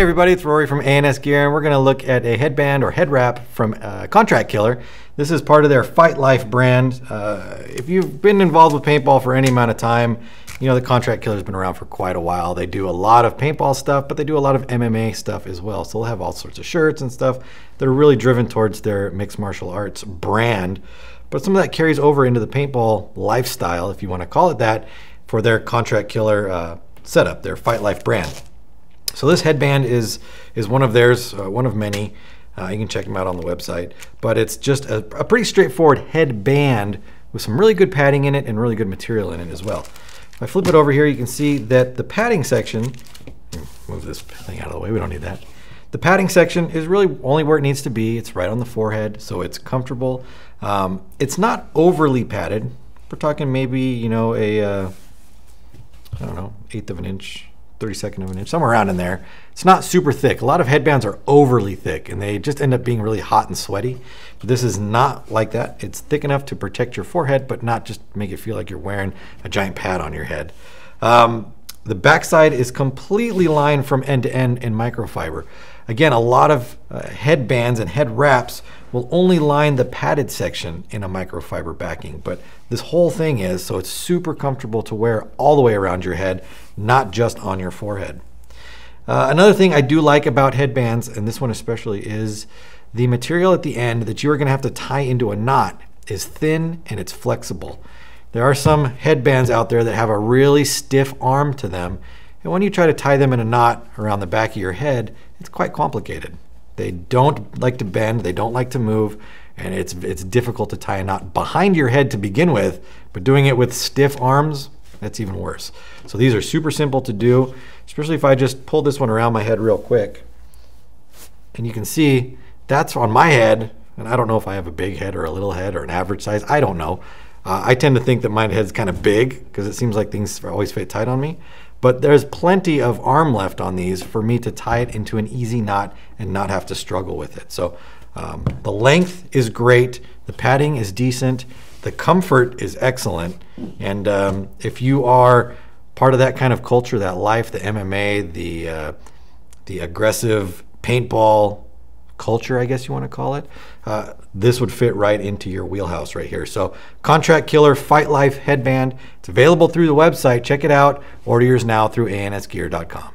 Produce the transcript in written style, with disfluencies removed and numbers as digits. Hey everybody, it's Rory from ANS Gear, and we're going to look at a headband or head wrap from Contract Killer. This is part of their Fight Life brand. If you've been involved with paintball for any amount of time, you know the Contract Killer's been around for quite a while. They do a lot of paintball stuff, but they do a lot of MMA stuff as well. So they'll have all sorts of shirts and stuff. They're really driven towards their mixed martial arts brand. But some of that carries over into the paintball lifestyle, if you want to call it that, for their Contract Killer setup, their Fight Life brand. So this headband is one of theirs, one of many. You can check them out on the website. But it's just a pretty straightforward headband with some really good padding in it and really good material in it as well. If I flip it over here, you can see that the padding section, move this thing out of the way, we don't need that. The padding section is really only where it needs to be. It's right on the forehead, so it's comfortable. It's not overly padded. We're talking maybe, you know, I don't know, 1/8 of an inch. 32nd of an inch, somewhere around in there. It's not super thick. A lot of headbands are overly thick and they just end up being really hot and sweaty. But this is not like that. It's thick enough to protect your forehead, but not just make it feel like you're wearing a giant pad on your head. The backside is completely lined from end to end in microfiber. Again, a lot of headbands and head wraps will only line the padded section in a microfiber backing, but this whole thing is, so it's super comfortable to wear all the way around your head, not just on your forehead. Another thing I do like about headbands, and this one especially, is the material at the end that you are going to have to tie into a knot is thin and it's flexible. There are some headbands out there that have a really stiff arm to them, and when you try to tie them in a knot around the back of your head, it's quite complicated. They don't like to bend, they don't like to move, and it's difficult to tie a knot behind your head to begin with, but doing it with stiff arms, that's even worse. So these are super simple to do, especially if I just pull this one around my head real quick. And you can see that's on my head, and I don't know if I have a big head or a little head or an average size, I don't know. I tend to think that my head's kind of big because it seems like things always fit tight on me. But there's plenty of arm left on these for me to tie it into an easy knot and not have to struggle with it. So the length is great, the padding is decent, the comfort is excellent. And if you are part of that kind of culture, that life, the MMA, the aggressive paintball culture, I guess you want to call it, this would fit right into your wheelhouse right here. So Contract Killer Fight Life headband, it's available through the website. Check it out. Order yours now through ansgear.com.